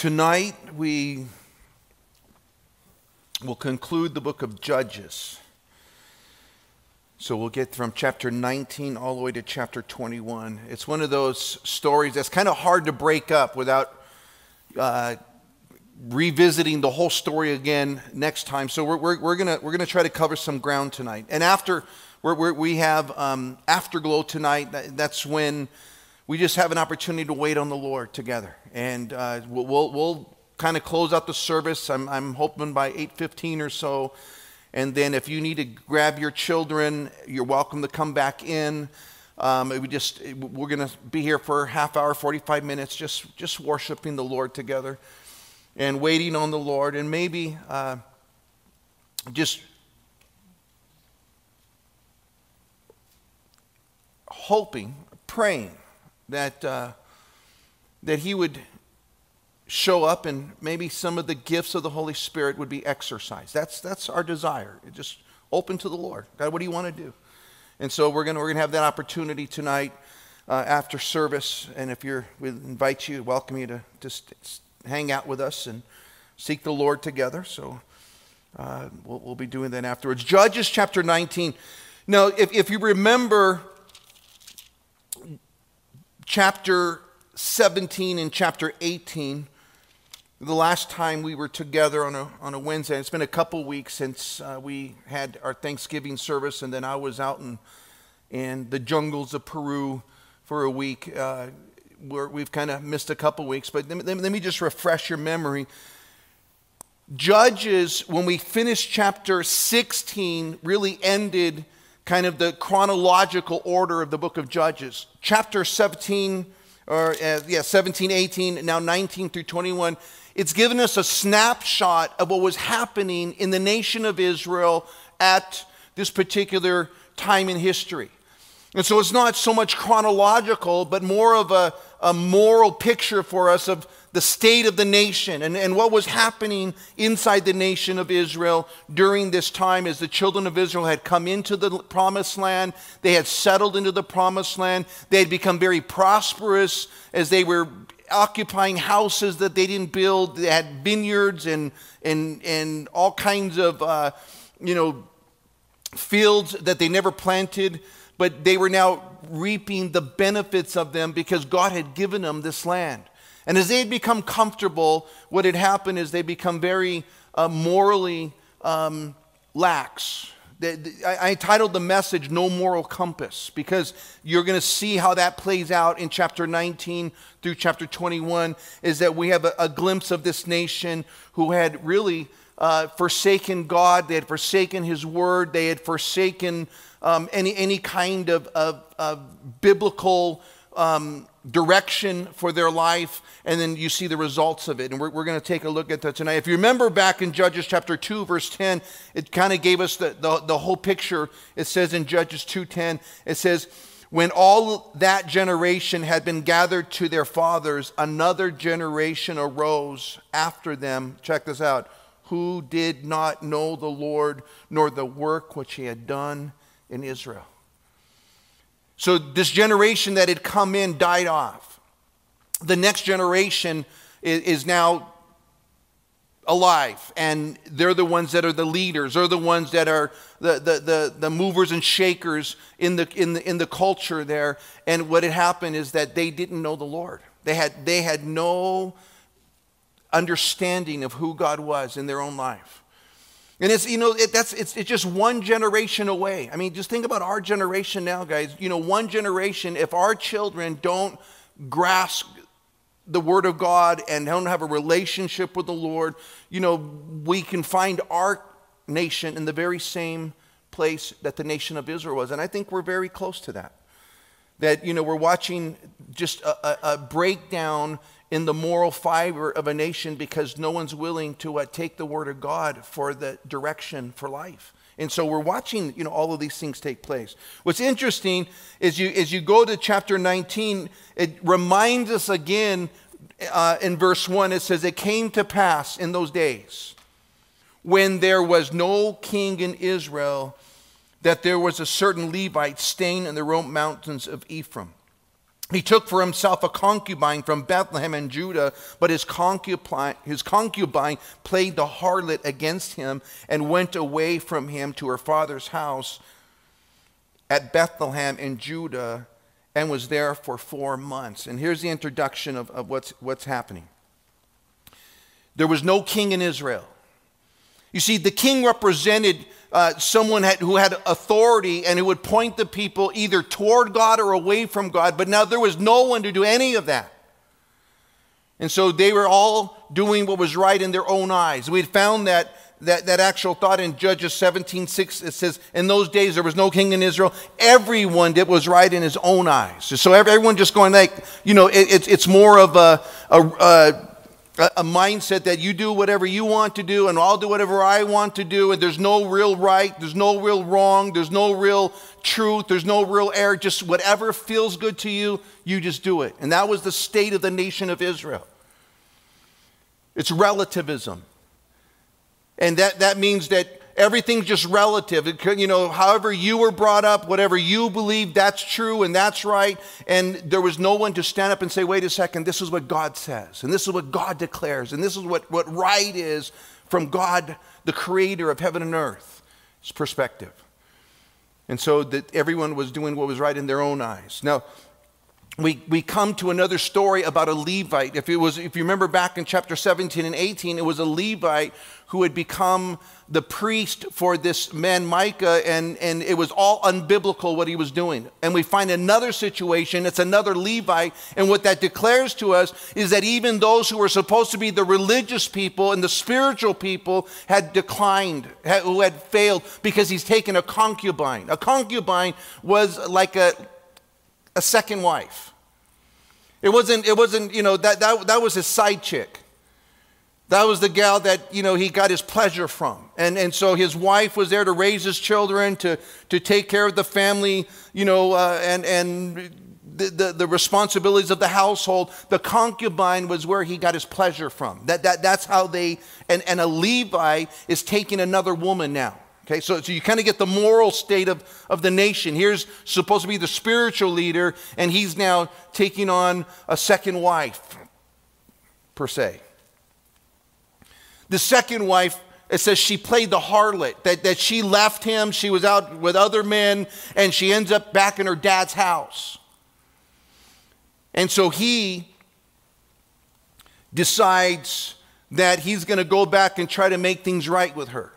Tonight we will conclude the book of Judges. So we'll get from chapter 19 all the way to chapter 21. It's one of those stories that's kind of hard to break up without revisiting the whole story again next time. So we're gonna try to cover some ground tonight. And after we have afterglow tonight, that's when we just have an opportunity to wait on the Lord together, and we'll kind of close out the service. I'm hoping by 8:15 or so, and then if you need to grab your children, you're welcome to come back in. We're going to be here for a half hour, 45 minutes, just worshiping the Lord together, and waiting on the Lord, and maybe just hoping, praying that he would show up, and maybe some of the gifts of the Holy Spirit would be exercised. That's our desire. It just open to the Lord. God, what do you want to do? And so we're gonna have that opportunity tonight after service. And if we invite you, welcome you to just hang out with us and seek the Lord together. So we'll be doing that afterwards. Judges chapter 19. Now, if you remember, chapter 17 and chapter 18, the last time we were together on a Wednesday. It's been a couple weeks since we had our Thanksgiving service, and then I was out in the jungles of Peru for a week. We've kind of missed a couple weeks, but let me just refresh your memory. Judges, when we finished chapter 16, really ended kind of the chronological order of the book of Judges. Chapter 17, 18, now 19 through 21, it's given us a snapshot of what was happening in the nation of Israel at this particular time in history. And so it's not so much chronological, but more of a moral picture for us of the state of the nation and what was happening inside the nation of Israel during this time as the children of Israel had come into the promised land. They had settled into the promised land. They had become very prosperous as they were occupying houses that they didn't build. They had vineyards and all kinds of fields that they never planted, but they were now reaping the benefits of them because God had given them this land. And as they had become comfortable, what had happened is they become very morally lax. I titled the message, No Moral Compass, because you're going to see how that plays out in chapter 19 through chapter 21, is that we have a glimpse of this nation who had really forsaken God. They had forsaken his word. They had forsaken any kind of biblical direction for their life, and then you see the results of it. And we're going to take a look at that tonight. If you remember back in Judges chapter 2, verse 10, it kind of gave us the whole picture. It says in Judges 2:10, it says, "When all that generation had been gathered to their fathers, another generation arose after them," check this out, "who did not know the Lord, nor the work which he had done in Israel." So this generation that had come in died off. The next generation is now alive, and they're the ones that are the leaders. They're the ones that are the movers and shakers in the culture there. And what had happened is that they didn't know the Lord. They had no understanding of who God was in their own life. And it's, it's just one generation away. I mean, just think about our generation now, guys. You know, one generation, if our children don't grasp the Word of God and don't have a relationship with the Lord, you know, we can find our nation in the very same place that the nation of Israel was. And I think we're very close to that. That, you know, we're watching just a breakdown in the moral fiber of a nation because no one's willing to take the word of God for the direction for life. And so we're watching, you know, all of these things take place. What's interesting is as you go to chapter 19, it reminds us again in verse 1, it says, "It came to pass in those days when there was no king in Israel that there was a certain Levite staying in the remote mountains of Ephraim. He took for himself a concubine from Bethlehem in Judah, but his concubine played the harlot against him and went away from him to her father's house at Bethlehem in Judah and was there for 4 months. And here's the introduction of what's happening. There was no king in Israel. You see, the king represented someone who had authority and who would point the people either toward God or away from God. But now there was no one to do any of that. And so they were all doing what was right in their own eyes. We had found that actual thought in Judges 17:6. It says, in those days there was no king in Israel. Everyone did what was right in his own eyes. So everyone just going like, you know, it's more of a mindset that you do whatever you want to do and I'll do whatever I want to do, and there's no real right, there's no real wrong, there's no real truth, there's no real error. Just whatever feels good to you, you just do it. And that was the state of the nation of Israel. It's relativism. And that means that everything's just relative. You know, however you were brought up, whatever you believe, that's true and that's right. And there was no one to stand up and say, wait a second, this is what God says. And this is what God declares. And this is what right is from God, the creator of heaven and earth's perspective. And so that everyone was doing what was right in their own eyes. Now, we come to another story about a Levite. If you remember back in chapter 17 and 18, it was a Levite who had become the priest for this man Micah, and it was all unbiblical what he was doing. And we find another situation, it's another Levite, and what that declares to us is that even those who were supposed to be the religious people and the spiritual people had declined, who had failed, because he's taken a concubine. A concubine was like a second wife. It wasn't, you know, that was his side chick. That was the gal that, you know, he got his pleasure from. And so his wife was there to raise his children, to take care of the family, you know, and the responsibilities of the household. The concubine was where he got his pleasure from. That's how they, and a Levite is taking another woman now. Okay, so you kind of get the moral state of the nation. Here's supposed to be the spiritual leader, and he's now taking on a second wife, per se. The second wife, it says she played the harlot, that she left him, she was out with other men, and she ends up back in her dad's house. And so he decides that he's going to go back and try to make things right with her.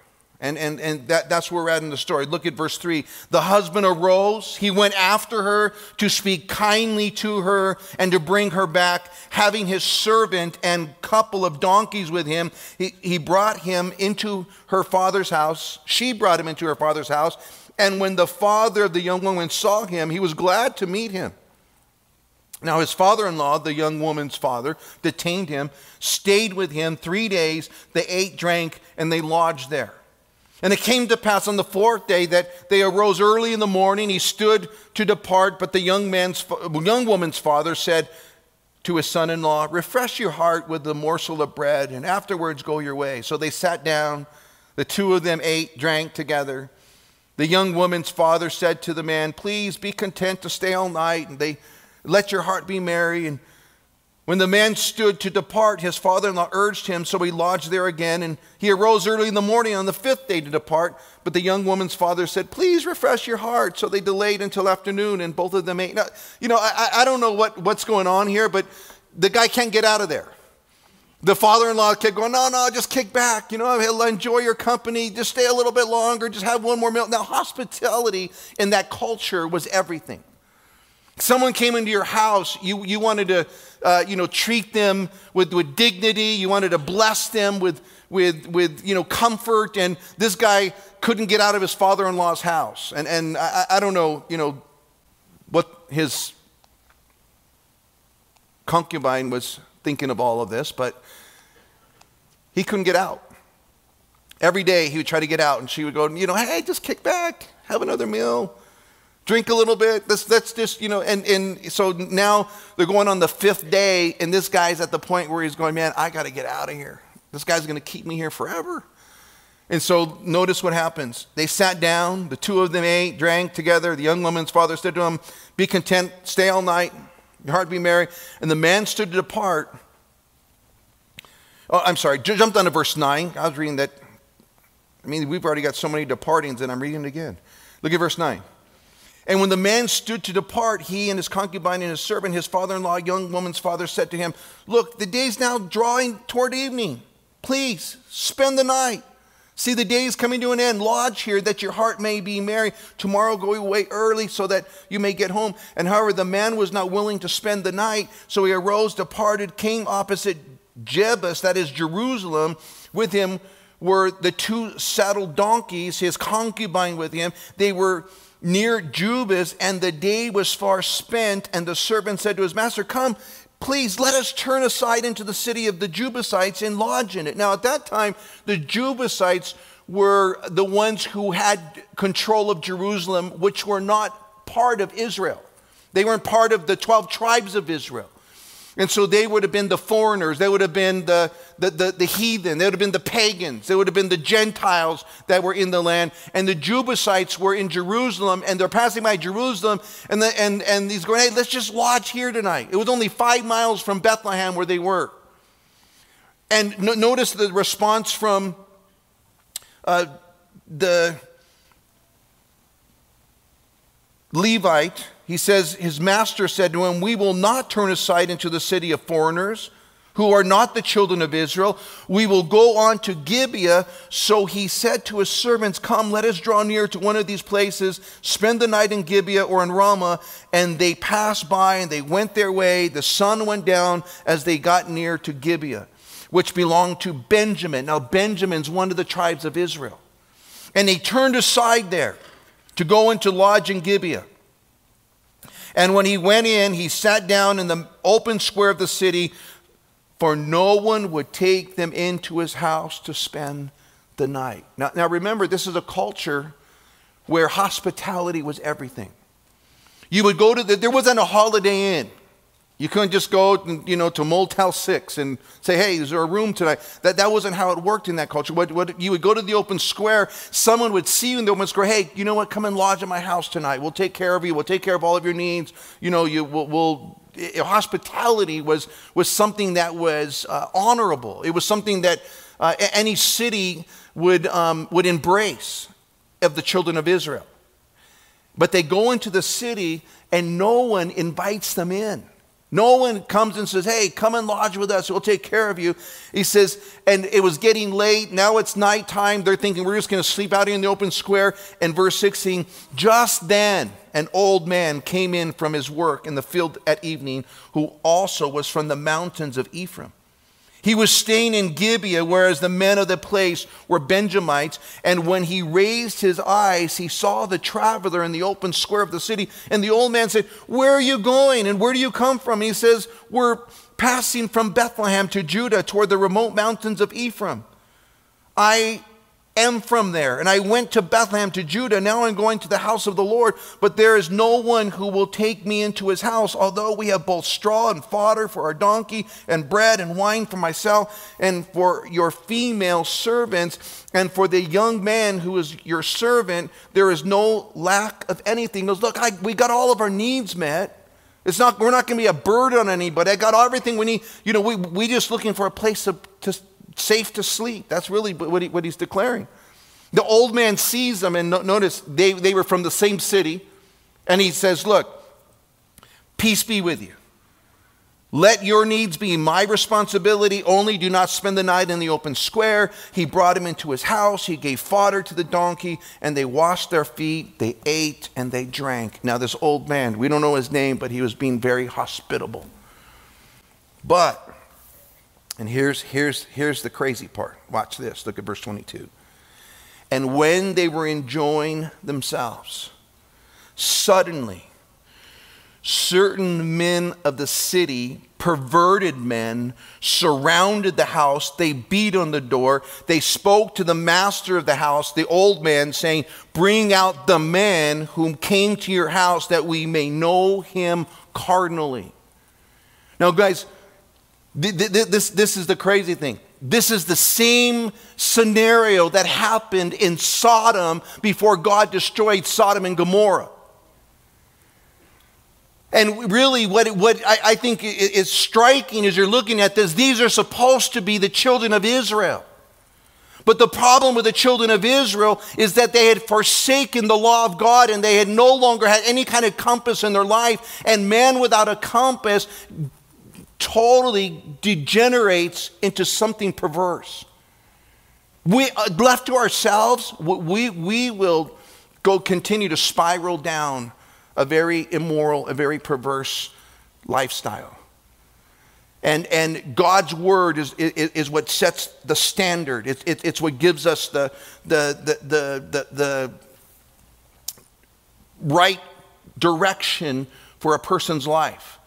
And that's where we're at in the story. Look at verse 3. The husband arose. He went after her to speak kindly to her and to bring her back. Having his servant and couple of donkeys with him, he brought him into her father's house. She brought him into her father's house. And when the father of the young woman saw him, he was glad to meet him. Now his father-in-law, the young woman's father, detained him, stayed with him 3 days. They ate, drank, and they lodged there. And it came to pass on the fourth day that they arose early in the morning. He stood to depart, but the young woman's father said to his son-in-law, refresh your heart with a morsel of bread, and afterwards go your way. So they sat down. The two of them ate, drank together. The young woman's father said to the man, please be content to stay all night, and let your heart be merry. And when the man stood to depart, his father-in-law urged him, so he lodged there again. And he arose early in the morning on the fifth day to depart. But the young woman's father said, please refresh your heart. So they delayed until afternoon, and both of them ate. Now, you know, I don't know what's going on here, but the guy can't get out of there. The father-in-law kept going, no, just kick back. You know, I'll enjoy your company. Just stay a little bit longer. Just have one more meal. Now, hospitality in that culture was everything. Someone came into your house, you wanted to, you know, treat them with dignity. You wanted to bless them with you know, comfort. And this guy couldn't get out of his father-in-law's house. And I don't know, you know, what his concubine was thinking of all of this, but he couldn't get out. Every day he would try to get out, and she would go, you know, hey, just kick back, have another meal. Drink a little bit, that's just, you know, and so now they're going on the fifth day, and this guy's at the point where he's going, man, I got to get out of here. This guy's going to keep me here forever. And so notice what happens. They sat down, the two of them ate, drank together. The young woman's father said to him, be content, stay all night. Your heart be merry. And the man stood to depart. Oh, I'm sorry, jump down to verse 9. I was reading that. I mean, we've already got so many departings that I'm reading it again. Look at verse 9. And when the man stood to depart, he and his concubine and his servant, his father-in-law, young woman's father, said to him, look, the day's now drawing toward evening. Please, spend the night. See, the day is coming to an end. Lodge here that your heart may be merry. Tomorrow go away early so that you may get home. And however, the man was not willing to spend the night, so he arose, departed, came opposite Jebus, that is Jerusalem. With him were the two saddled donkeys, his concubine with him. They were near Jebus, and the day was far spent. And the servant said to his master, come, please let us turn aside into the city of the Jebusites and lodge in it. Now at that time, the Jebusites were the ones who had control of Jerusalem, which were not part of Israel. They weren't part of the 12 tribes of Israel. And so they would have been the foreigners, they would have been the heathen, they would have been the pagans, they would have been the Gentiles that were in the land. And the Jebusites were in Jerusalem, and they're passing by Jerusalem, and he's going, hey, let's just lodge here tonight. It was only 5 miles from Bethlehem where they were. And notice the response from the Levite. He says, his master said to him, we will not turn aside into the city of foreigners who are not the children of Israel. We will go on to Gibeah. So he said to his servants, come, let us draw near to one of these places, spend the night in Gibeah or in Ramah. And they passed by and they went their way. The sun went down as they got near to Gibeah, which belonged to Benjamin. Now Benjamin's one of the tribes of Israel. And they turned aside there to go into lodge in Gibeah. And when he went in, he sat down in the open square of the city, for no one would take them into his house to spend the night. Now remember, this is a culture where hospitality was everything. You would go to, there wasn't a Holiday Inn. You couldn't just go, to Motel 6 and say, hey, is there a room tonight? That wasn't how it worked in that culture. You would go to the open square. Someone would see you in the open square. Hey, you know what? Come and lodge at my house tonight. We'll take care of you. We'll take care of all of your needs. Hospitality was something that was honorable. It was something that any city would embrace of the children of Israel. But they go into the city and no one invites them in. No one comes and says, hey, come and lodge with us. We'll take care of you. He says, and it was getting late. Now it's nighttime. They're thinking we're just going to sleep out here in the open square. And verse 16, just then an old man came in from his work in the field at evening, who also was from the mountains of Ephraim. He was staying in Gibeah, whereas the men of the place were Benjamites. And when he raised his eyes, he saw the traveler in the open square of the city. And the old man said, where are you going and where do you come from? And he says, we're passing from Bethlehem to Judah toward the remote mountains of Ephraim. I am from there, and I went to Bethlehem to Judah. Now I'm going to the house of the Lord, but there is no one who will take me into his house, although we have both straw and fodder for our donkey and bread and wine for myself and for your female servants and for the young man who is your servant. There is no lack of anything. He goes, look, we got all of our needs met. We're not going to be a burden on anybody. I got everything we need. We're just looking for a place to safe to sleep. That's really what he's declaring. The old man sees them, and notice they were from the same city, and he says, look, peace be with you. Let your needs be my responsibility only. Do not spend the night in the open square. He brought him into his house. He gave fodder to the donkey, and they washed their feet. They ate and they drank. Now this old man, we don't know his name, but he was being very hospitable. But and here's the crazy part. Watch this. Look at verse 22. And when they were enjoying themselves, suddenly certain men of the city, perverted men, surrounded the house. They beat on the door. They spoke to the master of the house, the old man, saying, bring out the man whom came to your house that we may know him carnally. Now, guys, this is the crazy thing. This is the same scenario that happened in Sodom before God destroyed Sodom and Gomorrah. And really what I think is striking as you're looking at this, these are supposed to be the children of Israel. But the problem with the children of Israel is that they had forsaken the law of God and they had no longer had any kind of compass in their life. And man without a compass totally degenerates into something perverse. We, left to ourselves, we will continue to spiral down a very immoral, a very perverse lifestyle. And God's word is what sets the standard. It's what gives us the right direction for a person's life.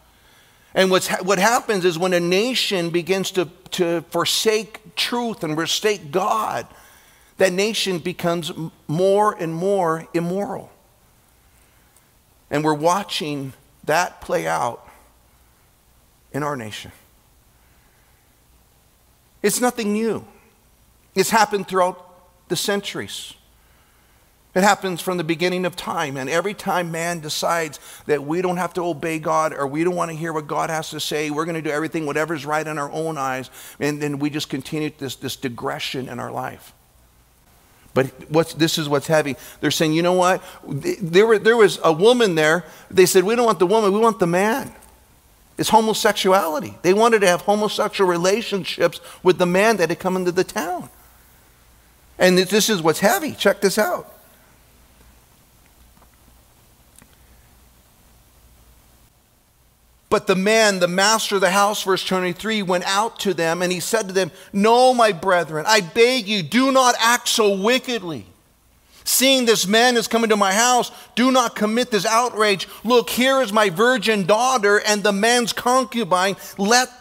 And what happens is when a nation begins to forsake truth and forsake God, that nation becomes more and more immoral. And we're watching that play out in our nation. It's nothing new. It's happened throughout the centuries. It happens from the beginning of time. And every time man decides that we don't have to obey God or we don't want to hear what God has to say, we're going to do everything, whatever's right in our own eyes, and then we just continue this digression in our life. But this is what's heavy. They're saying, you know what? There was a woman there. They said, we don't want the woman, we want the man. It's homosexuality. They wanted to have homosexual relationships with the man that had come into the town. And this is what's heavy. Check this out. But the man, the master of the house, verse 23, went out to them and he said to them, no, my brethren, I beg you, do not act so wickedly. Seeing this man is coming to my house, do not commit this outrage. Look, here is my virgin daughter and the man's concubine. Let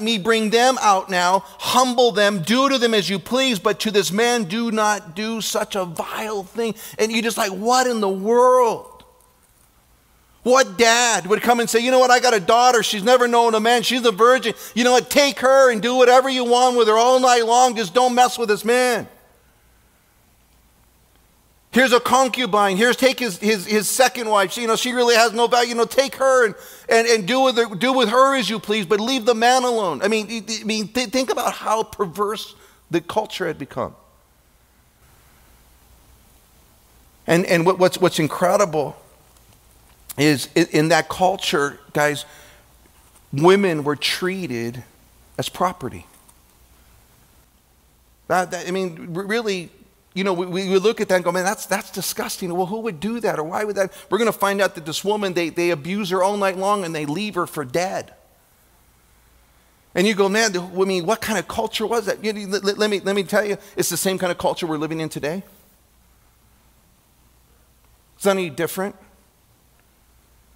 me bring them out now, humble them, do to them as you please, but to this man do not do such a vile thing. And you're just like, what in the world? What dad would come and say, you know what, I got a daughter, she's never known a man, she's a virgin. You know what, take her and do whatever you want with her all night long, just don't mess with this man. Here's a concubine. Here's take his second wife. She, you know, she really has no value. You know, take her and do with her as you please, but leave the man alone. I mean, think about how perverse the culture had become. And what's incredible is in that culture, guys, women were treated as property. Really. You know, we look at that and go, man, that's disgusting. Well, who would do that or why would that? We're going to find out that this woman, they abuse her all night long and they leave her for dead. And you go, man, I mean, what kind of culture was that? You know, let me tell you, it's the same kind of culture we're living in today. It's not any different.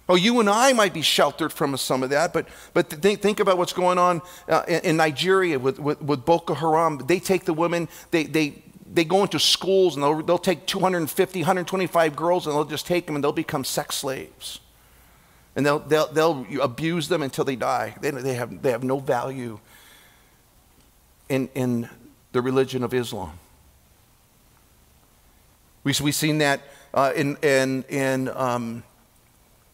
Oh, you and I might be sheltered from some of that, but think about what's going on in Nigeria with Boko Haram. They take the women, they go into schools and they'll take 250, 125 girls and they'll just take them and they'll become sex slaves. And they'll abuse them until they die. They have no value in the religion of Islam. We've seen that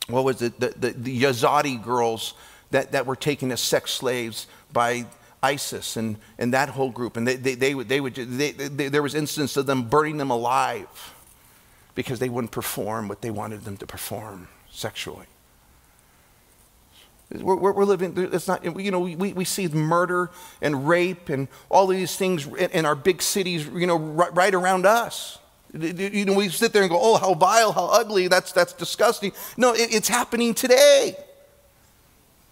what was it, the Yazidi girls that were taken as sex slaves by ISIS and that whole group, and they there was instances of them burning them alive because they wouldn't perform what they wanted them to perform sexually. We're living, it's not, you know, we see murder and rape and all of these things in our big cities, you know, right around us. You know, we sit there and go, oh, how vile, how ugly, that's disgusting. No, it's happening today.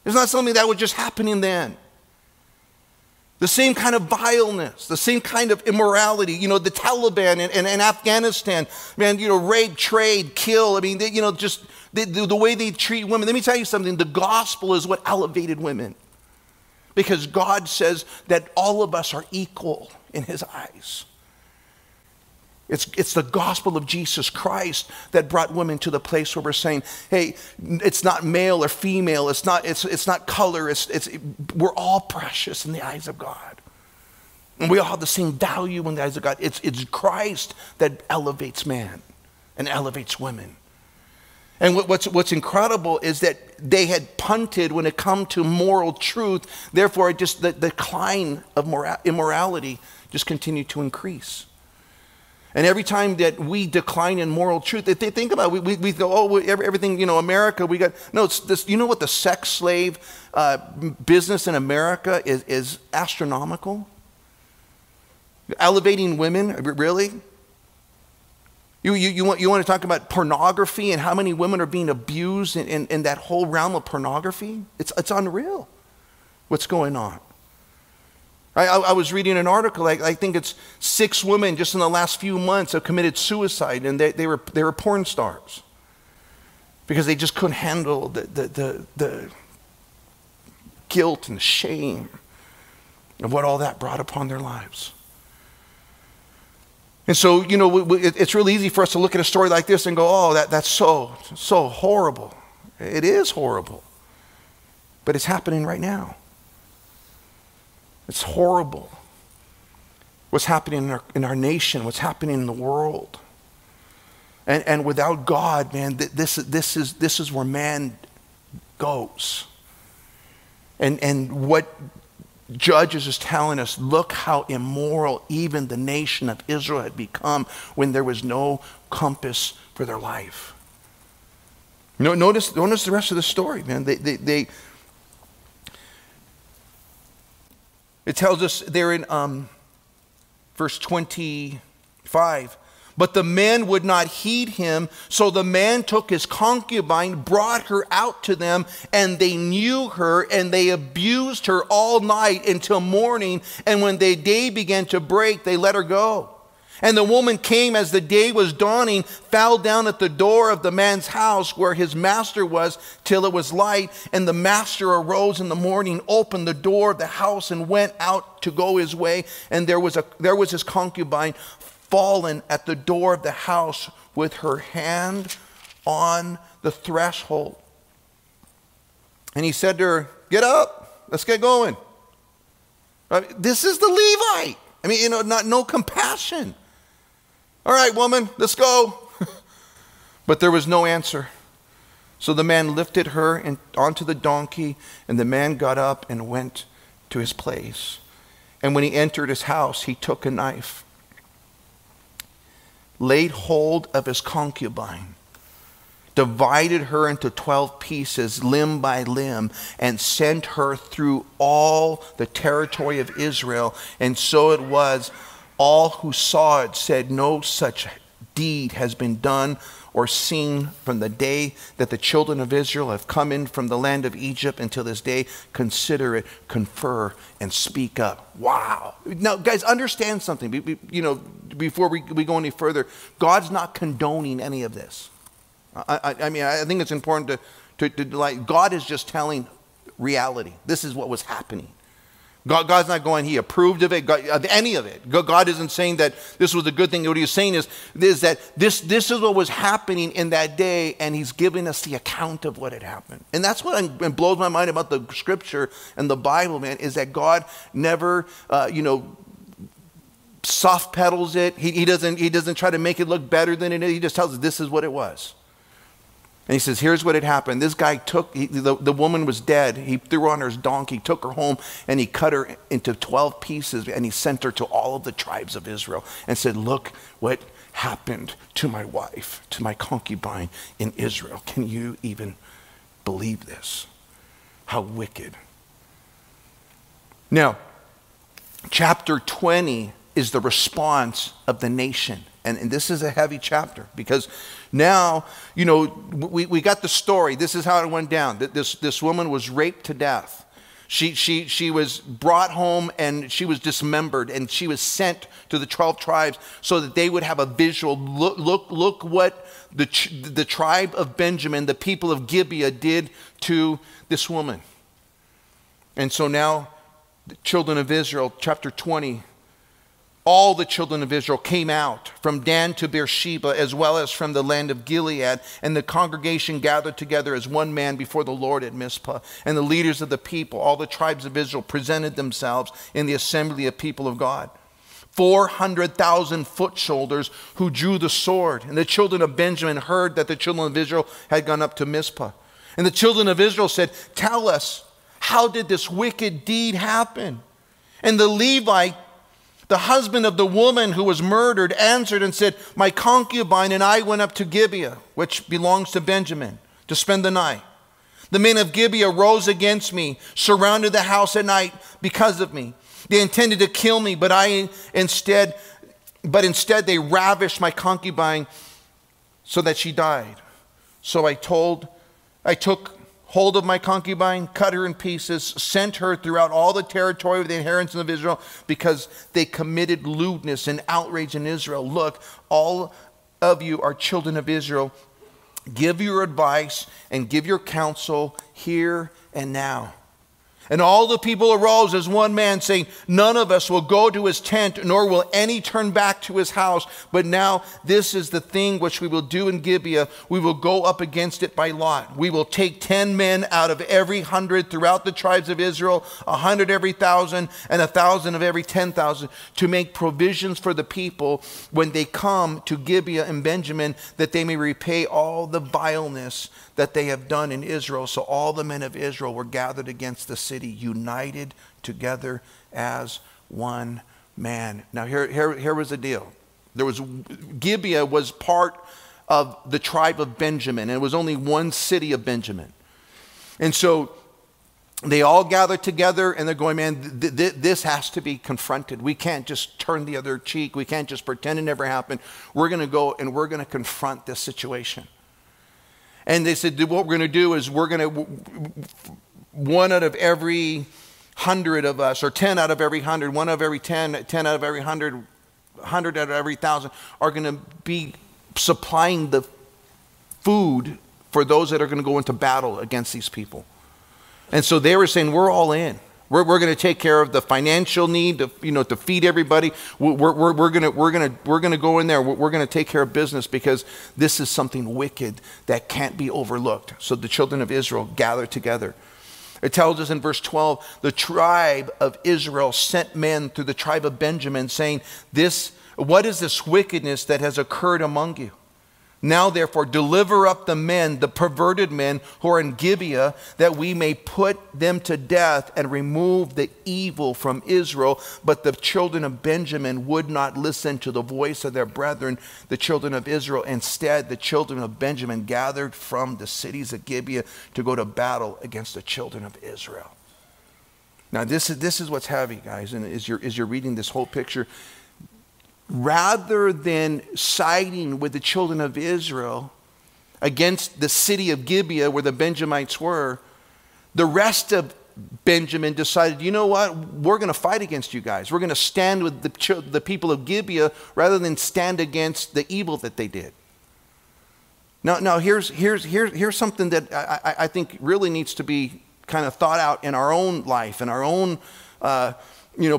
It's not something that was just happening then. The same kind of vileness, the same kind of immorality, you know, the Taliban and Afghanistan, man, you know, rape, trade, kill. I mean, the way they treat women. Let me tell you something. The gospel is what elevated women, because God says that all of us are equal in his eyes. It's the gospel of Jesus Christ that brought women to the place where we're saying, hey, it's not male or female, it's not color, we're all precious in the eyes of God. And we all have the same value in the eyes of God. It's Christ that elevates man and elevates women. And what's incredible is that they had punted when it come to moral truth. Therefore, just the decline of immorality just continued to increase. And every time that we decline in moral truth, if they think about it, we go, oh, everything, you know, America, we got, no, it's this, you know what, the sex slave business in America is astronomical? Elevating women, really? You want to talk about pornography and how many women are being abused in that whole realm of pornography? It's unreal what's going on. I was reading an article, I think it's 6 women just in the last few months have committed suicide, and they were porn stars because they just couldn't handle the guilt and the shame of what all that brought upon their lives. And so, you know, it's really easy for us to look at a story like this and go, oh, that's so horrible. It is horrible, but it's happening right now. It's horrible what's happening in our nation, what's happening in the world. And without God, man, this is where man goes. And what Judges is telling us, look how immoral even the nation of Israel had become when there was no compass for their life. No, notice the rest of the story, man. It tells us there in verse 25, but the men would not heed him, so the man took his concubine, brought her out to them, and they knew her, and they abused her all night until morning, and when the day began to break, they let her go. And the woman came as the day was dawning, fell down at the door of the man's house where his master was till it was light. And the master arose in the morning, opened the door of the house and went out to go his way. And there was his concubine fallen at the door of the house with her hand on the threshold. And he said to her, get up, let's get going. This is the Levite. I mean, you know, no compassion. All right, woman, let's go. But there was no answer. So the man lifted her onto the donkey, and the man got up and went to his place. And when he entered his house, he took a knife, laid hold of his concubine, divided her into 12 pieces, limb by limb, and sent her through all the territory of Israel. And so it was. All who saw it said, no such deed has been done or seen from the day that the children of Israel have come in from the land of Egypt until this day. Consider it, confer, and speak up. Wow. Now, guys, understand something. You know, before we go any further, God's not condoning any of this. I mean, I think it's important to like, God is just telling reality. This is what was happening. God's not going, he approved of it, of any of it. God isn't saying that this was a good thing. What he's saying is that this is what was happening in that day, and he's giving us the account of what had happened. And that's what blows my mind about the scripture and the Bible, man, is that God never, you know, soft pedals it. He doesn't try to make it look better than it is. He just tells us this is what it was. And he says, here's what had happened. This guy took, the woman was dead. He threw on her donkey, took her home, and he cut her into 12 pieces, and he sent her to all of the tribes of Israel and said, look what happened to my wife, to my concubine in Israel. Can you even believe this? How wicked. Now, chapter 20 is the response of the nation. And this is a heavy chapter because now, you know, we got the story. This is how it went down. This woman was raped to death. She was brought home and she was dismembered, and she was sent to the 12 tribes so that they would have a visual look. Look what the tribe of Benjamin, the people of Gibeah, did to this woman. And so now the children of Israel, chapter 20, all the children of Israel came out from Dan to Beersheba, as well as from the land of Gilead, and the congregation gathered together as one man before the Lord at Mizpah. And the leaders of the people, all the tribes of Israel, presented themselves in the assembly of people of God. 400,000 foot soldiers who drew the sword. And the children of Benjamin heard that the children of Israel had gone up to Mizpah. And the children of Israel said, tell us, how did this wicked deed happen? And the Levite, the husband of the woman who was murdered, answered and said, my concubine and I went up to Gibeah, which belongs to Benjamin, to spend the night. The men of Gibeah rose against me, surrounded the house at night because of me. They intended to kill me, but instead they ravished my concubine so that she died. So I took hold of my concubine, cut her in pieces, sent her throughout all the territory of the inheritance of Israel, because they committed lewdness and outrage in Israel. Look, all of you are children of Israel. Give your advice and give your counsel here and now. And all the people arose as one man, saying, none of us will go to his tent, nor will any turn back to his house. But now this is the thing which we will do in Gibeah. We will go up against it by lot. We will take 10 men out of every 100 throughout the tribes of Israel, 100 every 1,000, and 1,000 of every 10,000, to make provisions for the people when they come to Gibeah and Benjamin, that they may repay all the vileness that they have done in Israel. So all the men of Israel were gathered against the city, united together as one man. Now here was the deal. Gibeah was part of the tribe of Benjamin, and it was only one city of Benjamin. And so they all gathered together, and they're going, man, this has to be confronted. We can't just turn the other cheek. We can't just pretend it never happened. We're going to go and we're going to confront this situation. And they said, what we're going to do is we're going to, 1 out of every 100 of us, or 10 out of every 100, 1 out of every 10, 10 out of every 100, 100 out of every 1,000 are going to be supplying the food for those that are going to go into battle against these people. And so they were saying, we're all in. We're going to take care of the financial need to, to feed everybody. We're going to go in there. We're going to take care of business, because this is something wicked that can't be overlooked. So the children of Israel gathered together. It tells us in verse 12, the tribe of Israel sent men through the tribe of Benjamin, saying, what is this wickedness that has occurred among you? Now therefore deliver up the men, the perverted men who are in Gibeah, that we may put them to death and remove the evil from Israel. But the children of Benjamin would not listen to the voice of their brethren, the children of Israel. Instead, the children of Benjamin gathered from the cities of Gibeah to go to battle against the children of Israel. Now this is what's heavy, guys, and as you're reading this whole picture. Rather than siding with the children of Israel against the city of Gibeah where the Benjamites were, the rest of Benjamin decided, you know what, we're going to fight against you guys. We're going to stand with the people of Gibeah rather than stand against the evil that they did. Now here's something that I think really needs to be kind of thought out in our own life, in our own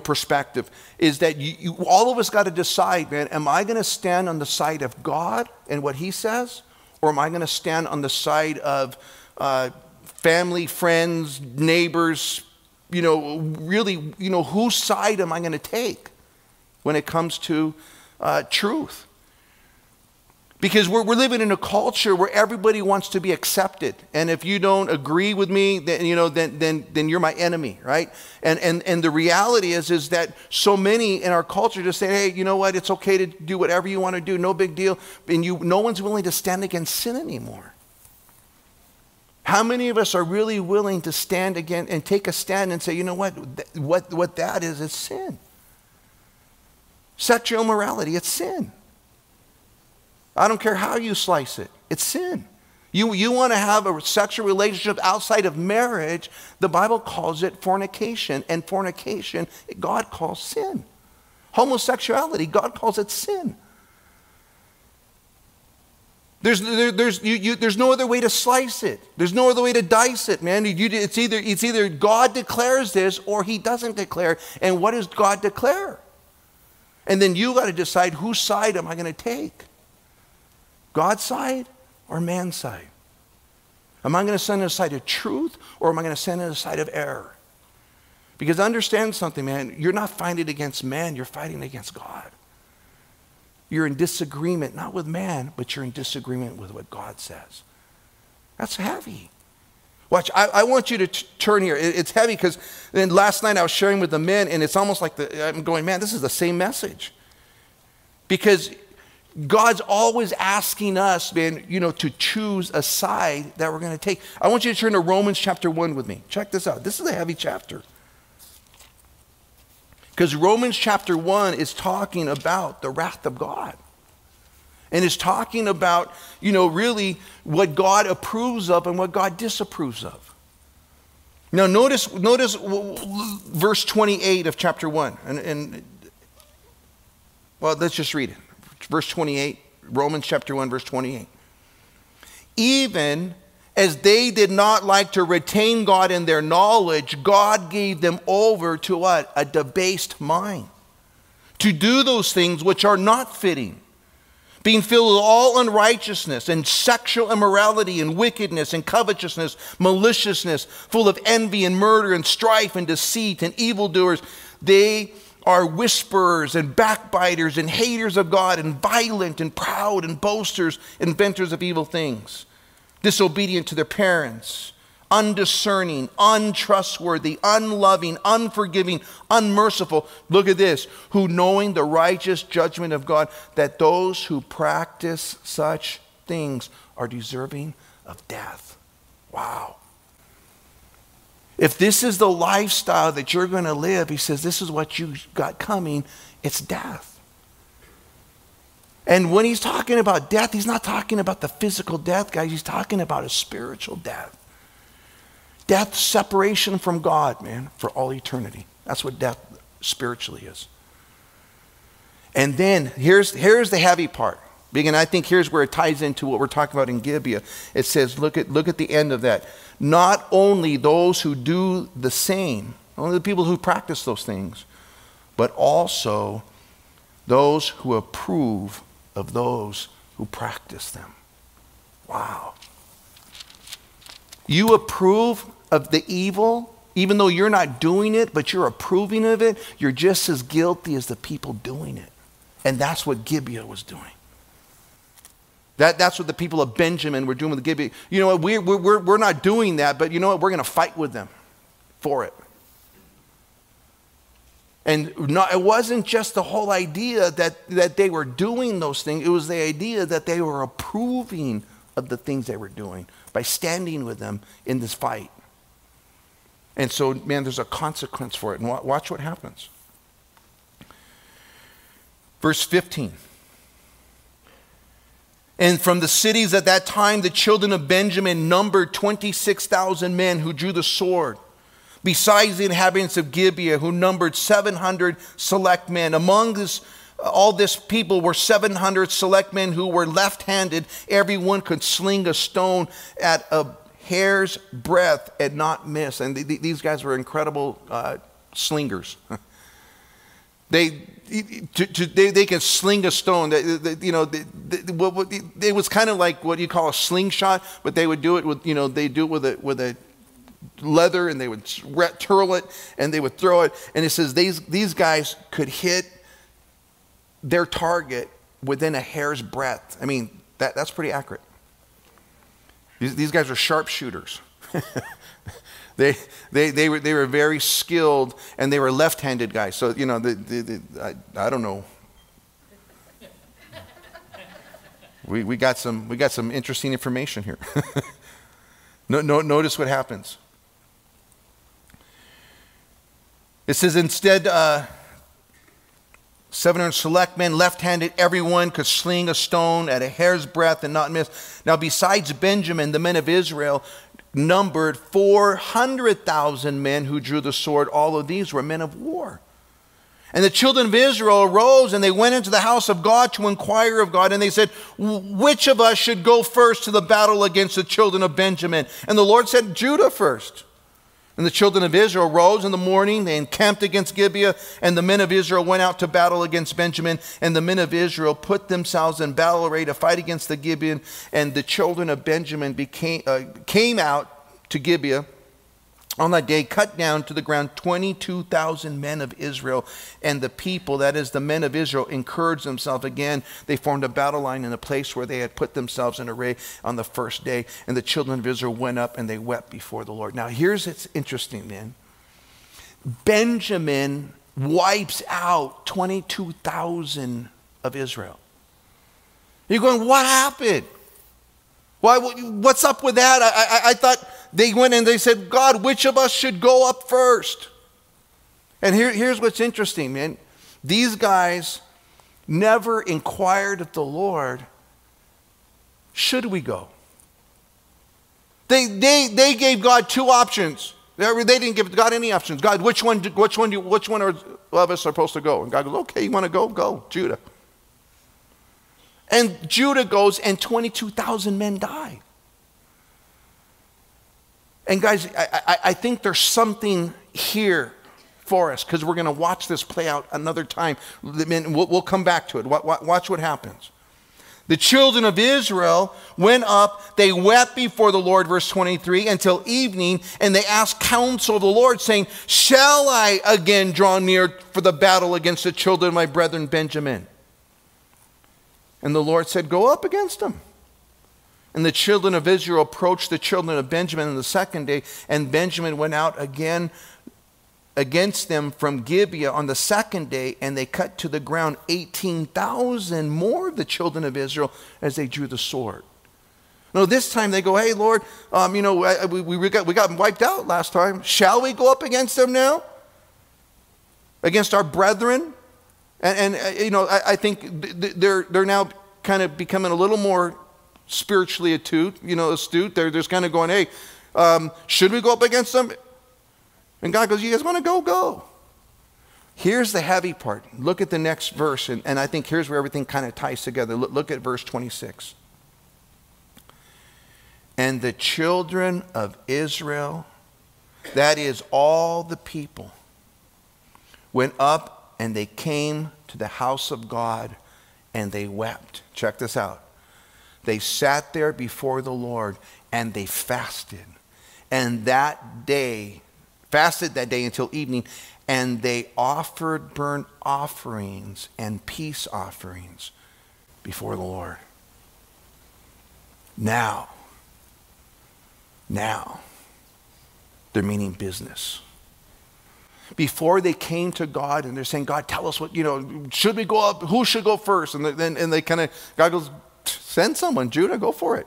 perspective, is that all of us got to decide, man, am I going to stand on the side of God and what he says, or am I going to stand on the side of family, friends, neighbors? Really, whose side am I going to take when it comes to truth? Because we're living in a culture where everybody wants to be accepted. And if you don't agree with me, then, then you're my enemy, right? And the reality is that so many in our culture just say, hey, you know what? It's okay to do whatever you want to do. No big deal. And no one's willing to stand against sin anymore. How many of us are really willing to stand against and take a stand and say, you know what that is sin. Sexual immorality, it's sin. I don't care how you slice it. It's sin. You want to have a sexual relationship outside of marriage, the Bible calls it fornication. And fornication, God calls sin. Homosexuality, God calls it sin. There's no other way to slice it. There's no other way to dice it, man. It's either God declares this or he doesn't declare. And what does God declare? And then you got to decide, whose side am I going to take? God's side or man's side? Am I going to stand on the side of truth, or am I going to stand on the side of error? Because understand something, man. You're not fighting against man. You're fighting against God. You're in disagreement, not with man, but you're in disagreement with what God says. That's heavy. Watch, I want you to turn here. It's heavy because then last night I was sharing with the men, and it's almost like I'm going, man, this is the same message. Because God's always asking us, man, you know, to choose a side that we're going to take. I want you to turn to Romans chapter 1 with me. Check this out. This is a heavy chapter. Because Romans chapter 1 is talking about the wrath of God. And it's talking about, you know, really what God approves of and what God disapproves of. Now, notice verse 28 of chapter 1. And well, let's just read it. Verse 28, Romans chapter 1, verse 28. Even as they did not like to retain God in their knowledge, God gave them over to what? A debased mind. To do those things which are not fitting. Being filled with all unrighteousness and sexual immorality and wickedness and covetousness, maliciousness, full of envy and murder and strife and deceit and evildoers. They are whisperers and backbiters and haters of God and violent and proud and boasters, inventors of evil things, disobedient to their parents, undiscerning, untrustworthy, unloving, unforgiving, unmerciful. Look at this. Who knowing the righteous judgment of God, that those who practice such things are deserving of death. Wow. If this is the lifestyle that you're going to live, he says, this is what you got coming. It's death. And when he's talking about death, he's not talking about the physical death, guys. He's talking about a spiritual death. Death, separation from God, man, for all eternity. That's what death spiritually is. And then, here's the heavy part. And I think here's where it ties into what we're talking about in Gibeah. It says, look at the end of that. Not only those who do the same, only the people who practice those things, but also those who approve of those who practice them. Wow. You approve of the evil, even though you're not doing it, but you're approving of it, you're just as guilty as the people doing it. And that's what Gibeah was doing. That's what the people of Benjamin were doing with Gibeah. You know what, we're not doing that, but you know what, we're going to fight with them for it. And not, it wasn't just the whole idea that they were doing those things. It was the idea that they were approving of the things they were doing by standing with them in this fight. And so, man, there's a consequence for it. And watch what happens. Verse 15. And from the cities at that time, the children of Benjamin numbered 26,000 men who drew the sword. Besides the inhabitants of Gibeah, who numbered 700 select men. Among all this people were 700 select men who were left-handed. Everyone could sling a stone at a hair's breadth and not miss. And these guys were incredible slingers. They can sling a stone. It was kind of like what you call a slingshot, but they would do it with, you know, they do it with a leather, and they would twirl it, and they would throw it. And it says these guys could hit their target within a hair's breadth. I mean, that's pretty accurate. These guys are sharpshooters. they were very skilled, and they were left-handed guys. So, you know, I don't know. We got some interesting information here. Notice what happens. It says instead, 700 select men, left-handed, everyone could sling a stone at a hair's breadth and not miss. Now, besides Benjamin, the men of Israel numbered 400,000 men who drew the sword. All of these were men of war. And the children of Israel arose, and they went into the house of God to inquire of God. And they said, which of us should go first to the battle against the children of Benjamin? And the Lord said, Judah first. And the children of Israel rose in the morning. They encamped against Gibeah. And the men of Israel went out to battle against Benjamin. And the men of Israel put themselves in battle array to fight against the Gibeon. And the children of Benjamin came out to Gibeah on that day cut down to the ground 22,000 men of Israel. And the people, that is the men of Israel, encouraged themselves again. They formed a battle line in the place where they had put themselves in array on the first day. And the children of Israel went up and they wept before the Lord. Now here's it's interesting, man. Benjamin wipes out 22,000 of Israel. You're going, what happened? Why? What's up with that? I thought they went and they said, God, which of us should go up first? And here's what's interesting, man. These guys never inquired of the Lord, should we go? They gave God two options. They didn't give God any options. God, which one of us are supposed to go? And God goes, okay, you want to go? Go, Judah. And Judah goes, and 22,000 men die. And guys, I think there's something here for us, because we're going to watch this play out another time. We'll come back to it. Watch what happens. The children of Israel went up, they wept before the Lord, verse 23, until evening, and they asked counsel of the Lord, saying, shall I again draw near for the battle against the children of my brethren Benjamin? And the Lord said, go up against them. And the children of Israel approached the children of Benjamin on the second day, and Benjamin went out again against them from Gibeah on the second day, and they cut to the ground 18,000 more of the children of Israel as they drew the sword. No, this time they go, hey, Lord, we got wiped out last time. Shall we go up against them now? Against our brethren? And I think they're now kind of becoming a little more spiritually astute. They're just kind of going, hey, should we go up against them? And God goes, you guys want to go? Go. Here's the heavy part. Look at the next verse, and I think here's where everything kind of ties together. Look at verse 26. And the children of Israel, that is all the people, went up and they came to the house of God and they wept. Check this out. They sat there before the Lord and they fasted. And that day, fasted that day until evening, and they offered burnt offerings and peace offerings before the Lord. Now, they're meaning business. Before they came to God and they're saying, God, tell us what, should we go up? Who should go first? And then they kind of, God goes, send someone, Judah, go for it.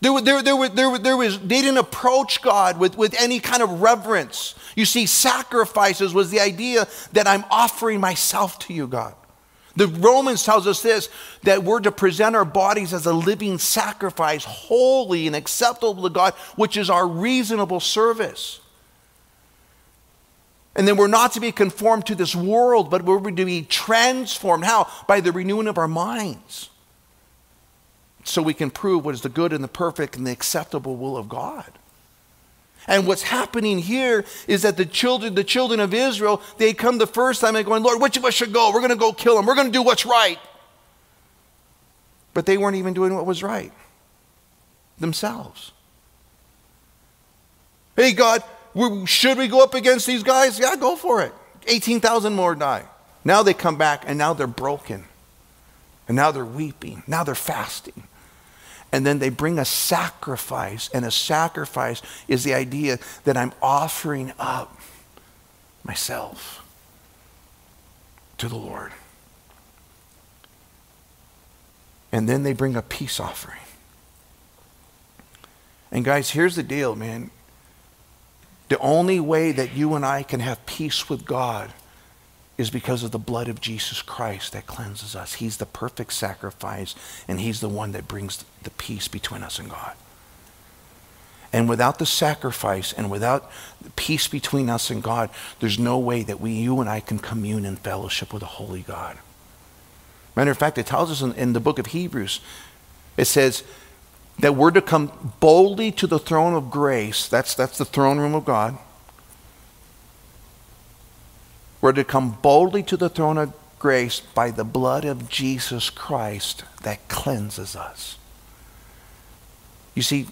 They didn't approach God with any kind of reverence. You see, sacrifices was the idea that I'm offering myself to you, God. The Romans tells us this, that we're to present our bodies as a living sacrifice, holy and acceptable to God, which is our reasonable service. And then we're not to be conformed to this world, but we're to be transformed. How? By the renewing of our minds. So we can prove what is the good and the perfect and the acceptable will of God. And what's happening here is that the children of Israel, they come the first time and going, Lord, which of us should go? We're going to go kill them. We're going to do what's right. But they weren't even doing what was right themselves. Hey, God, should we go up against these guys? Yeah, go for it. 18,000 more die. Now they come back and now they're broken. And now they're weeping. Now they're fasting. And then they bring a sacrifice, and a sacrifice is the idea that I'm offering up myself to the Lord. And then they bring a peace offering. And guys, here's the deal, man. The only way that you and I can have peace with God is because of the blood of Jesus Christ that cleanses us. He's the perfect sacrifice, and he's the one that brings the peace between us and God. And without the sacrifice and without the peace between us and God, there's no way that you and I can commune in fellowship with a holy God. Matter of fact, it tells us in the book of Hebrews, it says that we're to come boldly to the throne of grace. That's the throne room of God. We're to come boldly to the throne of grace by the blood of Jesus Christ that cleanses us. You see,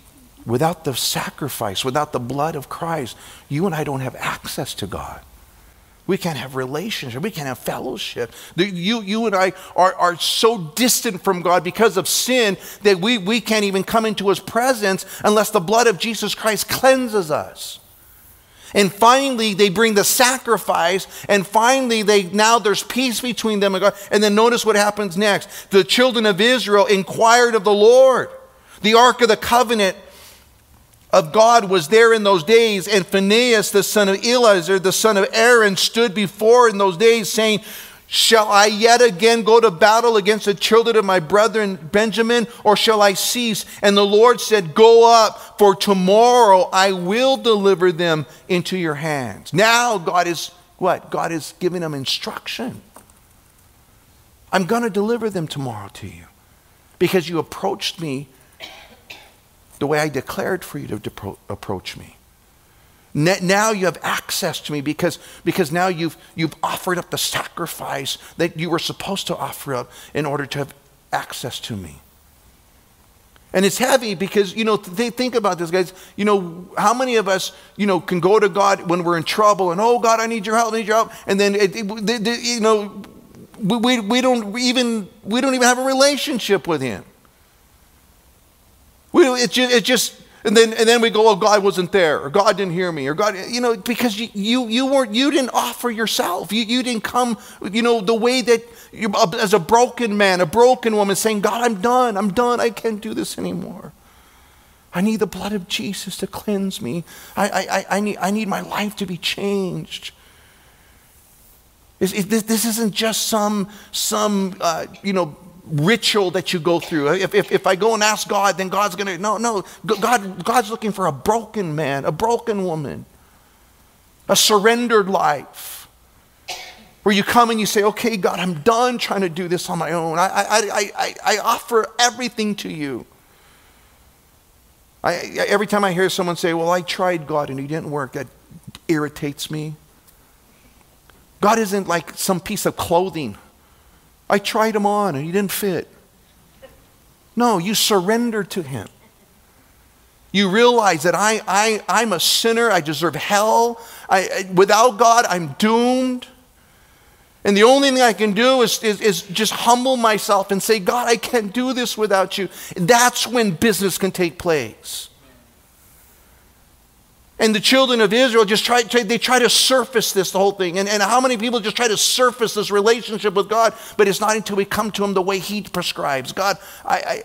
Without the sacrifice, without the blood of Christ, you and I don't have access to God. We can't have relationship. We can't have fellowship. You and I are so distant from God because of sin that we can't even come into his presence unless the blood of Jesus Christ cleanses us. And finally, they bring the sacrifice, and finally, now there's peace between them and God. And then notice what happens next. The children of Israel inquired of the Lord. The Ark of the Covenant of God was there in those days, and Phinehas, the son of Eliezer, the son of Aaron, stood before in those days, saying, "Shall I yet again go to battle against the children of my brethren Benjamin, or shall I cease?" And the Lord said, "Go up, for tomorrow I will deliver them into your hands." Now God is what? God is giving them instruction. I'm going to deliver them tomorrow to you because you approached me the way I declared for you to approach me. Now you have access to me because now you've offered up the sacrifice that you were supposed to offer up in order to have access to me. And it's heavy because, you know, think about this, guys. You know, how many of us, you know, can go to God when we're in trouble and, oh, God, I need your help, I need your help. And then, you know, we don't even have a relationship with him. And then we go, oh, God wasn't there, or God didn't hear me, or God, you know, because you didn't offer yourself. You didn't come, you know, the way that you, as a broken man, a broken woman, saying, God, I'm done, I can't do this anymore. I need the blood of Jesus to cleanse me. I need my life to be changed. This isn't just some you know, ritual that you go through. If I go and ask God, then God's going to, no, God's looking for a broken man, a broken woman, a surrendered life, where you come and you say, okay, God, I'm done trying to do this on my own. I offer everything to you. Every time I hear someone say, well, I tried God and he didn't work, that irritates me. God isn't like some piece of clothing. I tried him on and he didn't fit. No, you surrender to him. You realize that I'm a sinner. I deserve hell. Without God, I'm doomed. And the only thing I can do is just humble myself and say, God, I can't do this without you. That's when business can take place. And the children of Israel just try to surface this whole thing. And how many people just try to surface this relationship with God, but it's not until we come to him the way he prescribes. God, I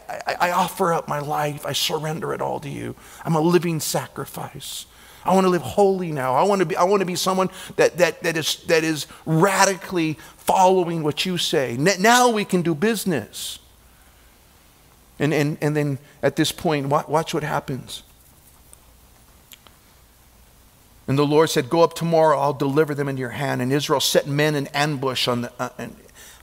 offer up my life. I surrender it all to you. I'm a living sacrifice. I want to live holy now. I want to be someone that is radically following what you say. Now we can do business. And then at this point, watch what happens. And the Lord said, go up tomorrow, I'll deliver them into your hand. And Israel set men in ambush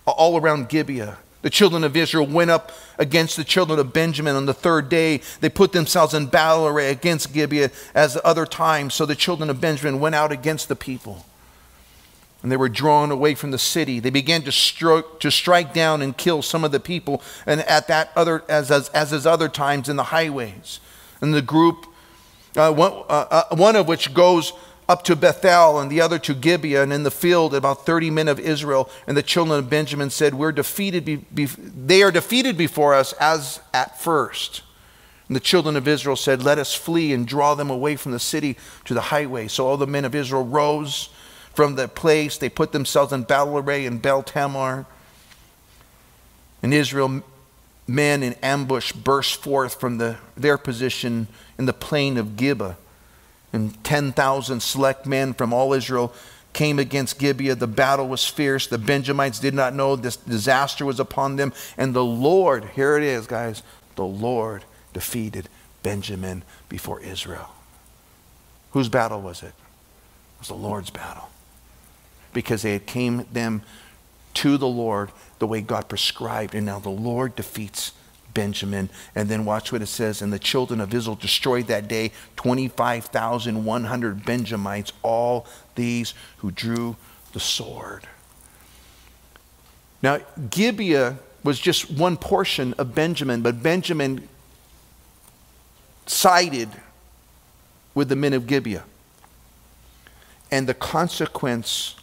all around Gibeah. The children of Israel went up against the children of Benjamin on the third day. They put themselves in battle array against Gibeah as the other times. So the children of Benjamin went out against the people. And they were drawn away from the city. They began to strike down and kill some of the people, and at that other, as other times, in the highways. And the group, one of which goes up to Bethel and the other to Gibeah, and in the field about 30 men of Israel. And the children of Benjamin said, they are defeated before us as at first. And the children of Israel said, let us flee and draw them away from the city to the highway. So all the men of Israel rose from the place. They put themselves in battle array in Beth Hamar. And Israel men in ambush burst forth from their position in the plain of Gibeah. And 10,000 select men from all Israel came against Gibeah. The battle was fierce. The Benjamites did not know this disaster was upon them. And the Lord, here it is, guys, the Lord defeated Benjamin before Israel. Whose battle was it? It was the Lord's battle. Because they had came them to the Lord the way God prescribed, and now the Lord defeats Benjamin. And then watch what it says. And the children of Israel destroyed that day 25,100 Benjamites, all these who drew the sword. Now, Gibeah was just one portion of Benjamin, but Benjamin sided with the men of Gibeah. And the consequence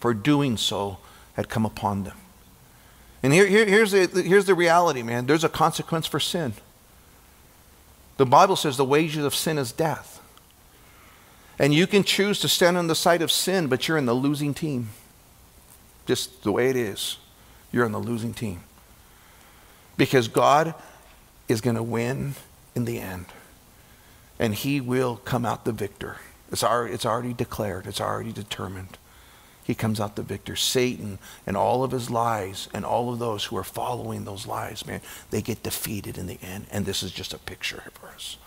for doing so had come upon them. And here's the reality, man. There's a consequence for sin. The Bible says the wages of sin is death. And you can choose to stand on the side of sin, but you're in the losing team. Just the way it is. You're on the losing team. Because God is going to win in the end. And he will come out the victor. It's already declared. It's already determined. He comes out the victor. Satan and all of his lies and all of those who are following those lies, man, they get defeated in the end. And this is just a picture for us.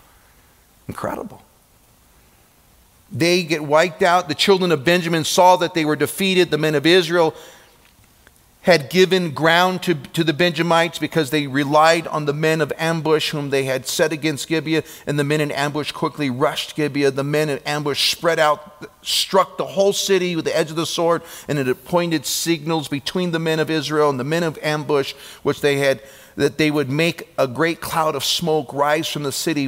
Incredible. They get wiped out. The children of Benjamin saw that they were defeated. The men of Israel had given ground to the Benjamites because they relied on the men of ambush whom they had set against Gibeah. And the men in ambush quickly rushed Gibeah. The men in ambush spread out, struck the whole city with the edge of the sword, and it appointed signals between the men of Israel and the men of ambush, which they had, that they would make a great cloud of smoke rise from the city,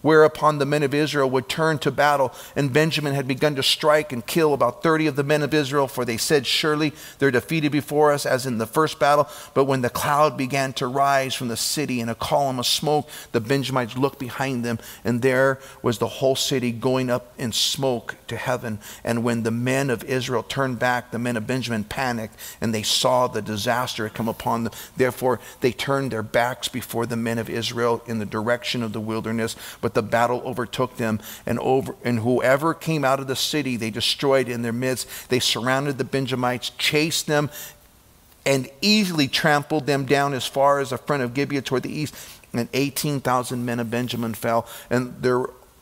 whereupon the men of Israel would turn to battle. And Benjamin had begun to strike and kill about 30 of the men of Israel, for they said, surely they're defeated before us as in the first battle. But when the cloud began to rise from the city in a column of smoke, the Benjamites looked behind them, and there was the whole city going up in smoke to heaven. And when the men of Israel turned back, the men of Benjamin panicked, and they saw the disaster come upon them. Therefore, they turned their backs before the men of Israel in the direction of the wilderness. But the battle overtook them, and whoever came out of the city they destroyed in their midst. They surrounded the Benjamites, chased them, and easily trampled them down as far as the front of Gibeah toward the east. And 18,000 men of Benjamin fell, and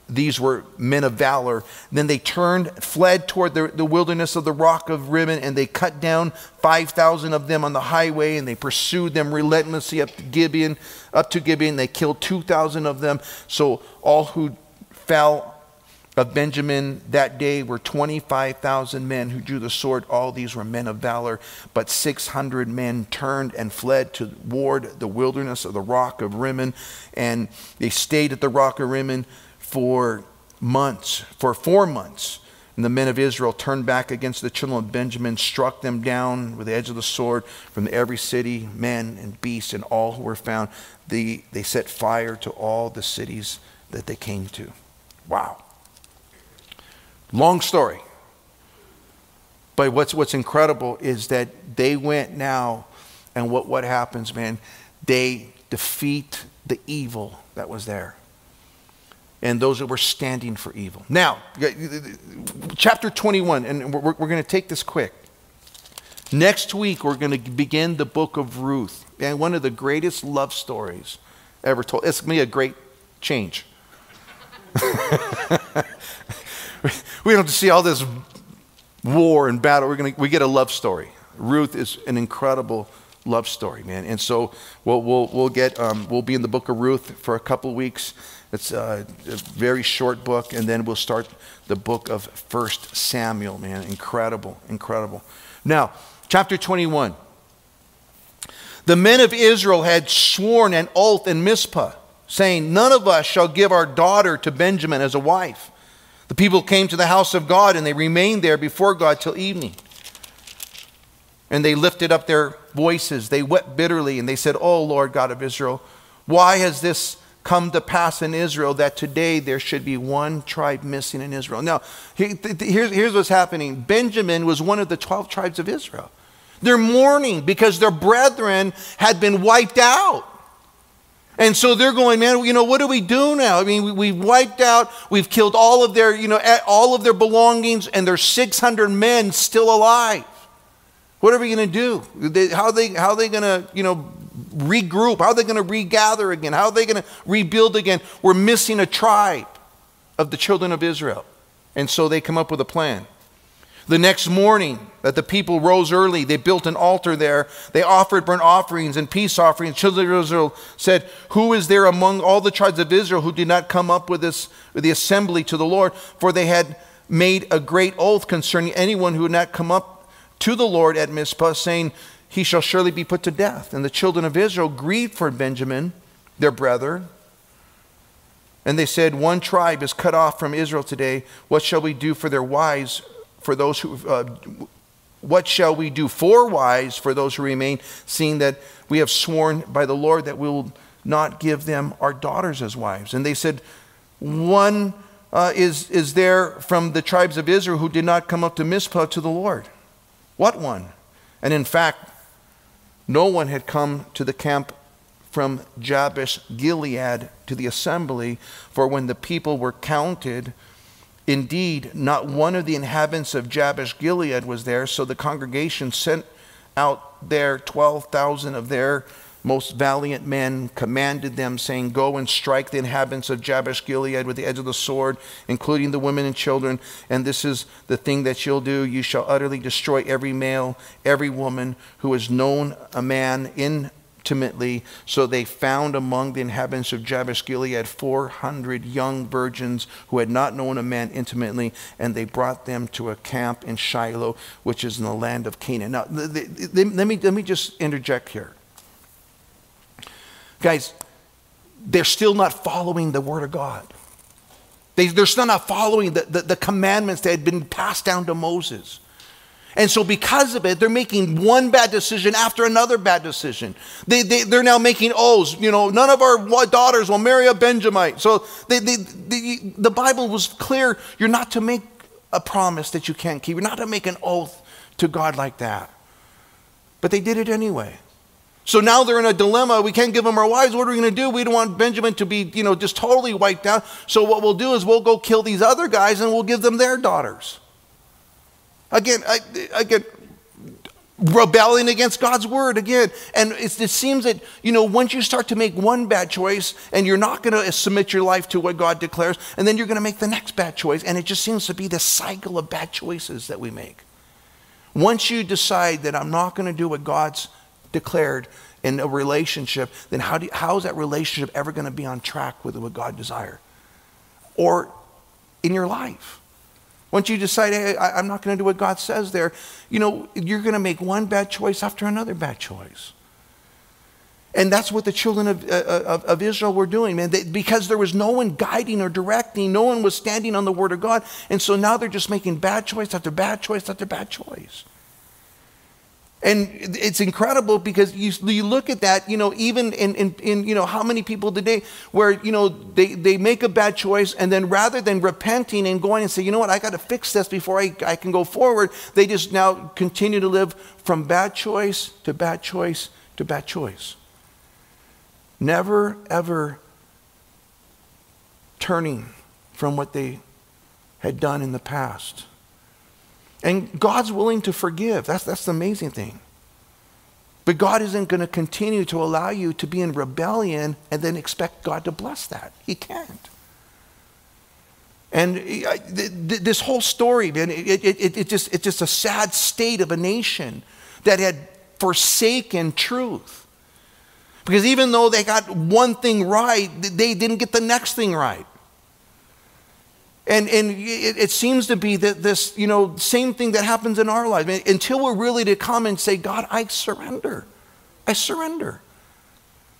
these were men of valor. Then they fled toward the wilderness of the rock of Rimmon, and they cut down 5,000 of them on the highway, and they pursued them relentlessly up to Gibeon. They killed 2,000 of them. So all who fell of Benjamin that day were 25,000 men who drew the sword. All these were men of valor, but 600 men turned and fled toward the wilderness of the rock of Rimmon, and they stayed at the rock of Rimmon for four months. And the men of Israel turned back against the children of Benjamin, struck them down with the edge of the sword from every city, men and beasts, and all who were found. They set fire to all the cities that they came to. Wow. Long story. But what's incredible is that they went now, and what happens, man? They defeat the evil that was there, and those that were standing for evil. Now, chapter 21, and we're going to take this quick. Next week, we're going to begin the book of Ruth, and one of the greatest love stories ever told. It's going to be a great change. We don't see all this war and battle. We get a love story. Ruth is an incredible love story, man. And so we'll be in the book of Ruth for a couple weeks. It's a very short book, and then we'll start the book of 1 Samuel, man. Incredible, incredible. Now, chapter 21. The men of Israel had sworn an oath in Mizpah, saying, none of us shall give our daughter to Benjamin as a wife. The people came to the house of God, and they remained there before God till evening. And they lifted up their voices. They wept bitterly, and they said, O Lord God of Israel, why has this come to pass in Israel, that today there should be one tribe missing in Israel? Now, here's what's happening. Benjamin was one of the 12 tribes of Israel. They're mourning because their brethren had been wiped out. And so they're going, man, you know, what do we do now? I mean, we've wiped out, we've killed all of their, you know, all of their belongings, and there's 600 men still alive. What are we going to do? How are they going to, you know, regroup? How are they going to regather again? How are they going to rebuild again? We're missing a tribe of the children of Israel. And so they come up with a plan. The next morning that the people rose early, they built an altar there. They offered burnt offerings and peace offerings. Children of Israel said, who is there among all the tribes of Israel who did not come up with the assembly to the Lord? For they had made a great oath concerning anyone who had not come up to the Lord at Mizpah, saying, he shall surely be put to death. And the children of Israel grieved for Benjamin, their brother, And they said, one tribe is cut off from Israel today. What shall we do for their wives, for those who... What shall we do for wives for those who remain, seeing that we have sworn by the Lord that we will not give them our daughters as wives? And they said, one is there from the tribes of Israel who did not come up to Mizpah to the Lord. What one? And in fact, no one had come to the camp from Jabesh-Gilead to the assembly, for when the people were counted, indeed, not one of the inhabitants of Jabesh-Gilead was there, so the congregation sent out there 12,000 of their most valiant men, commanded them, saying, go and strike the inhabitants of Jabesh-Gilead with the edge of the sword, including the women and children, and this is the thing that you'll do. You shall utterly destroy every male, every woman who has known a man intimately. So they found among the inhabitants of Jabesh-Gilead 400 young virgins who had not known a man intimately, and they brought them to a camp in Shiloh, which is in the land of Canaan. Now, let me just interject here. Guys, they're still not following the Word of God. They're still not following the commandments that had been passed down to Moses. And so because of it, they're making one bad decision after another bad decision. They're now making oaths. You know, none of our daughters will marry a Benjamite. So the Bible was clear. You're not to make a promise that you can't keep. You're not to make an oath to God like that. But they did it anyway. So now they're in a dilemma. We can't give them our wives. What are we going to do? We don't want Benjamin to be, you know, just totally wiped out. So what we'll do is we'll go kill these other guys and we'll give them their daughters. Again, again, rebelling against God's word again. And it seems that, you know, once you start to make one bad choice and you're not going to submit your life to what God declares, and then you're going to make the next bad choice. And it just seems to be the cycle of bad choices that we make. Once you decide that I'm not going to do what God's declared in a relationship, then how is that relationship ever going to be on track with what God desired? Or in your life. Once you decide, hey, I'm not going to do what God says there, you know, you're going to make one bad choice after another bad choice. And that's what the children of Israel were doing, man. Because there was no one guiding or directing, no one was standing on the word of God. And so now they're just making bad choice after bad choice after bad choice. And it's incredible because you look at that, you know, even in you know, how many people today where, you know, they make a bad choice, and then rather than repenting and going and say, you know what, I got to fix this before I can go forward, they just now continue to live from bad choice to bad choice to bad choice. Never, ever turning from what they had done in the past. And God's willing to forgive. That's the amazing thing. But God isn't going to continue to allow you to be in rebellion and then expect God to bless that. He can't. And this whole story, man, it's just a sad state of a nation that had forsaken truth. Because even though they got one thing right, they didn't get the next thing right. And it seems to be that this, you know, same thing that happens in our lives. I mean, until we're really to come and say, God, I surrender. I surrender.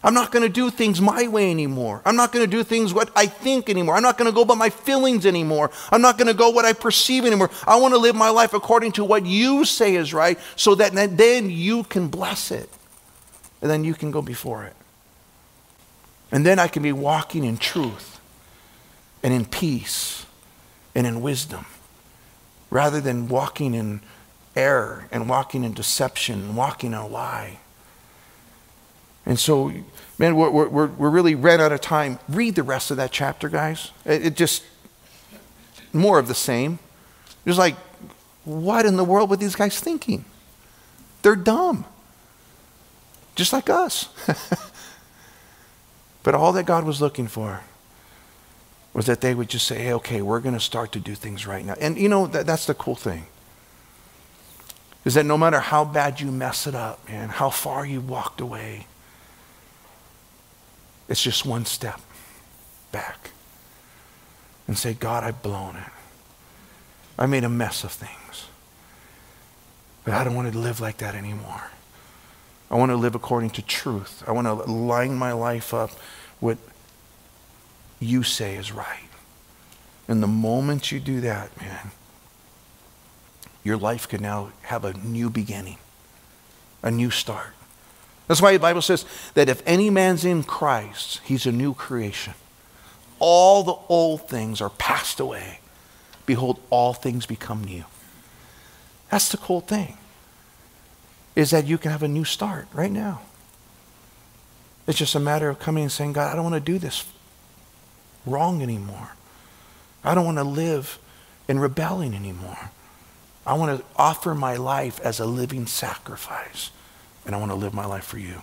I'm not going to do things my way anymore. I'm not going to do things what I think anymore. I'm not going to go by my feelings anymore. I'm not going to go what I perceive anymore. I want to live my life according to what you say is right, so that then you can bless it. And then you can go before it. And then I can be walking in truth and in peace and in wisdom, rather than walking in error and walking in deception and walking in a lie. And so, man, we're really ran out of time. Read the rest of that chapter, guys. It just, more of the same. Just like, what in the world were these guys thinking? They're dumb, just like us. But all that God was looking for was that they would just say, hey, okay, we're going to start to do things right now. And you know, that's the cool thing, is that no matter how bad you mess it up, man, how far you walked away, it's just one step back and say, God, I've blown it. I made a mess of things. But I don't want to live like that anymore. I want to live according to truth. I want to line my life up with you say is right. And the moment you do that, man, your life could now have a new beginning, a new start. That's why the Bible says that if any man's in Christ, he's a new creation. All the old things are passed away. Behold, all things become new. That's the cool thing, is that you can have a new start right now. It's just a matter of coming and saying, God, I don't want to do this wrong anymore. I don't want to live in rebellion anymore. I want to offer my life as a living sacrifice, and I want to live my life for you.